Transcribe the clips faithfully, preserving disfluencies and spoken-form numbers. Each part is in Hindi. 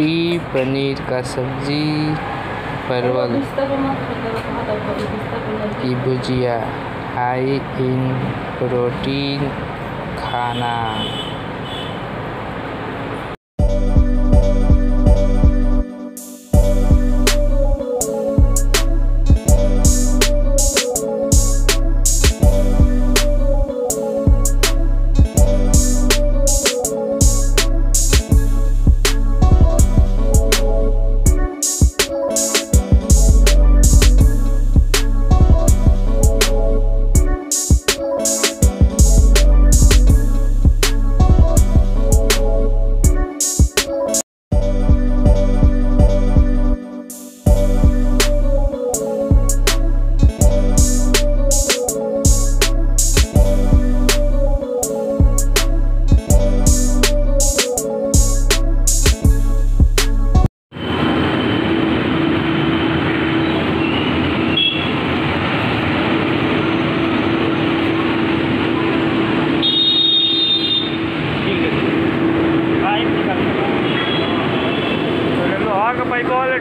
रोटी, पनीर का सब्जी, परवल की भुजिया। हाई इन प्रोटीन खाना।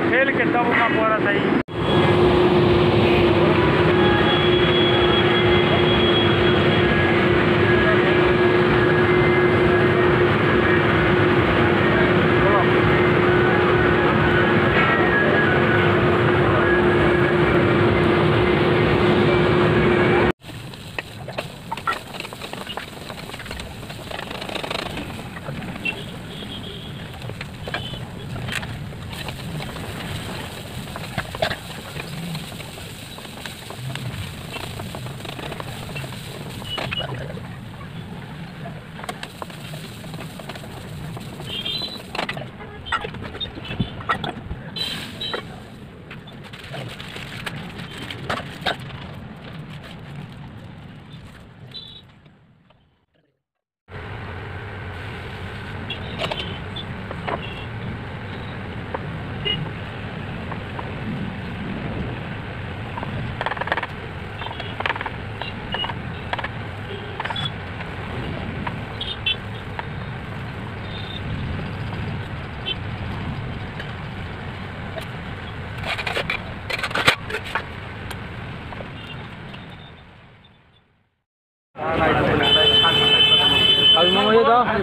खेल के तब का बोरा सही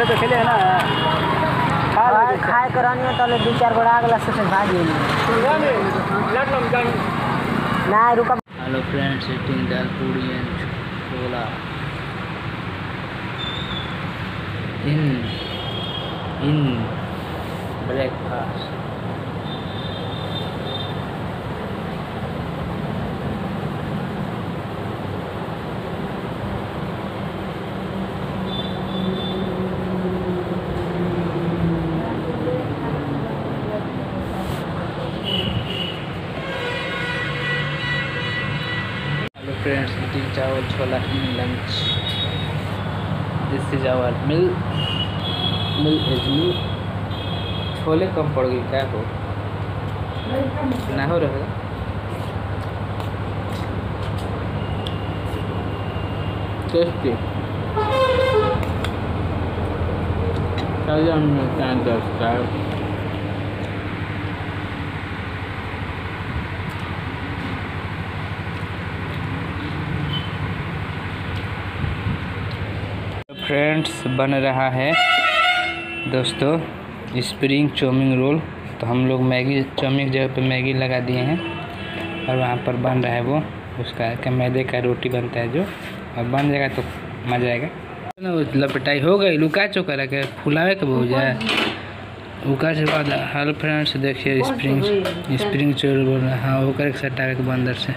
तो खेले है ना खाए खाए करानी है तले दो चार बड़ा अगला से भाग ले ना रुका। Hello friends, eating dal puri and chhola in in breakfast. Friends, eating chawal chola in lunch. This is our meal. Meal is meal. छोले कम पड़ गई क्या हो ना हो रहा टेस्टी दस फ्रेंड्स बन रहा है दोस्तों स्प्रिंग चाउमीन रोल। तो हम लोग मैगी चाउमीन जगह पे मैगी लगा दिए हैं और वहाँ पर बन रहा है वो उसका क्या मैदे का रोटी बनता है जो और बन जाएगा तो मजा आएगा ना। लपटाई हो गई लुका चौका रखे फुलावे के हो जाए उका के बाद। हेलो फ्रेंड्स, देखिए स्प्रिंग स्प्रिंग चाउमीन रोल हाँ होकर एक सटा के अंदर से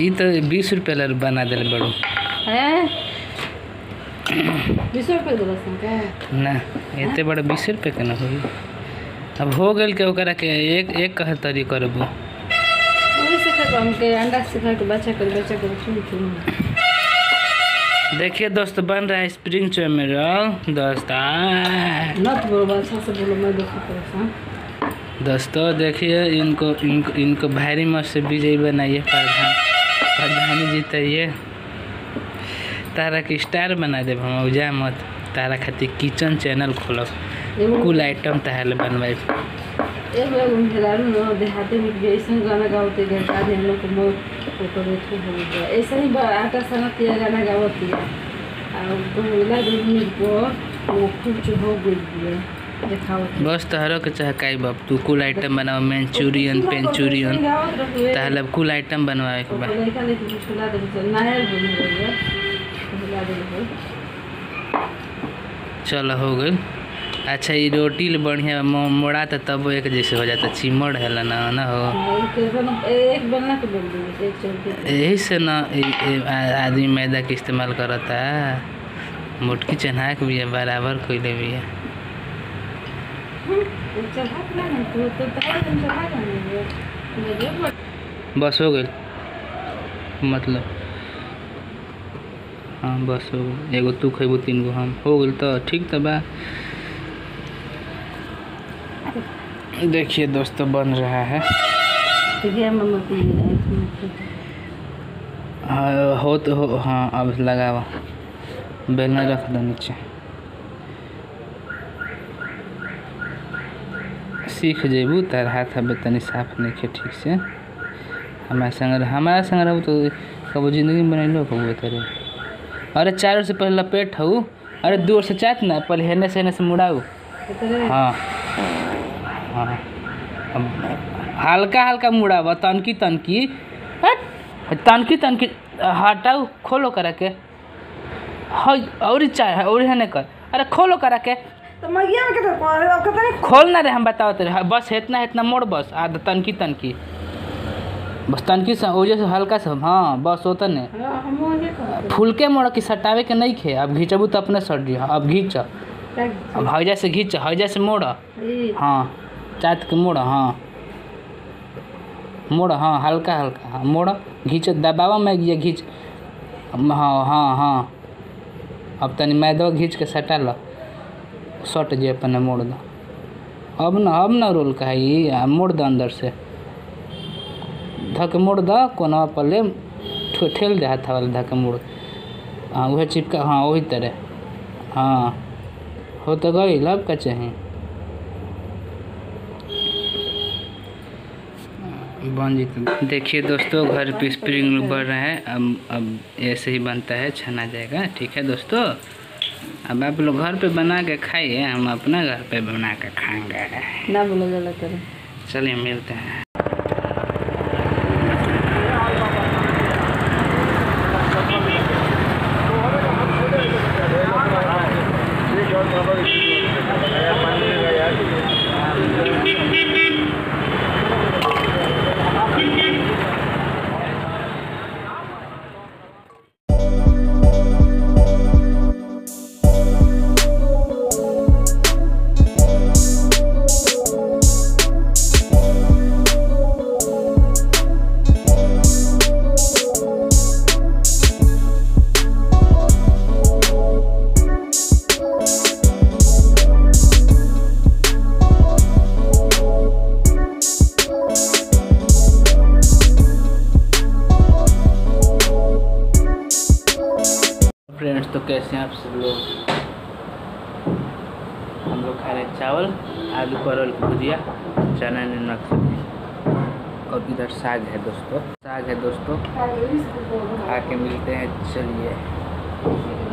ये तो बीस रुपये बना दिल बड़ो बीस रुपए के बस ना ना इतने बड़ा बीस रुपए के ना होई। अब हो गेल के ओकरा के एक एक कह तरी करबो ओई से के हम के अंडा से के बचा कर बचा कर चुन चुन। देखिए दोस्त बन रहा है स्प्रिंग चमेरो दोस्त नत बोल से बोलो मैं देखो परेशान। दोस्तों देखिए इनको इनको इनको भारी मत से विजयी बनाइए प्रधान प्रधानी जीतिए तारा के स्टार बना देव हम उजा मत तारा खातिर किचन चैनल खोलब कुल आइटम ताहले बनवाई। एक बार हम खेलारू न देहाते में ऐसा गाना गाते घंटा हम लोग को ऊपर बैठे हो गया ऐसा ही आटा साना किया गाना गावती है और बोला दुनिया को वो खूब जो हो गई बस तहरा के चाह काई बाप तू कुल आइटम बनाओ मंचूरियन पेंचूरियन ताहले कुल आइटम बनवाए के बाद चलो हो गई। अच्छा ये रोटी बढ़िया मोड़ा तो तब एक जैसे हो जाता चिमड़ है ना ना हो एक बनना के बोल दे यही से ना आदमी मैदा के इस्तेमाल करता है मोटकी चना के भी बराबर कोइले भी है बस हो गई मतलब हाँ बस हो गई एगो तू खेबो तीन गो हम हो गई तो ठीक तो बा। देखिए दोस्तों बन रहा है हाँ हो तो हो हाँ अब लगावा बेलना रख दो नीचे सीख जेबू तार हाथ अब तनी साफ नहीं खे ठीक से हमारा संग हमारा संग रहू तो कबो जिंदगी में बनैलो कबो तेरे। अरे चारों से पहले लपेट हूँ अरे दूर से चाट ना पहले हेने से हेने से मुड़ाऊ हाँ हाँ हल्का हल्का मुड़ावा तनकी तनकी तनकी तनकी हटाऊ खोलो करा के हई और चार और हेने कर अरे खोलो करा के तो मगिया में कितना खोल अब कितने खोल ना रे हम बताओ तेरे बस इतना इतना मोड़ बस आधा तनकी तनकी बस तनकी से ओजे से हल्का सा हाँ बस होता नहीं फुलके मोड़ की सटावे के नहीं खे अब घींचबू तो अपने सट दिया अब घींच अब हजा से घींच हजा से मोड़ हाँ चाट के मोड़ हाँ मोड़ हाँ हल्का हल्का हाँ मोड़ घींच दबावा में ये घींच हाँ हाँ हाँ अब तनी मैदा घींच के सटा ल शर्ट जे अपन मोड़ दो अब ना अब ना रोल का है मोड़ दो अंदर से धक मोड़ दो कोना पले ठेल दे हाथ वाले धक मोड़ हाँ वह चिपका हाँ वही तरह हाँ हो तो गई लब का चाहिए बन जी। देखिए दोस्तों घर पे स्प्रिंग बढ़ रहा है अब अब ऐसे ही बनता है छना जाएगा ठीक है दोस्तों। अब आप लोग घर पे बना के खाइए हम अपना घर पे बना के खाएंगे ना बोलो जला करें चलिए मिलते हैं। तो कैसे हैं आप सब लोग हम लोग खा रहे चावल आलू परवल भुजिया चना नमक और इधर साग है दोस्तों साग है दोस्तों खा के मिलते हैं चलिए।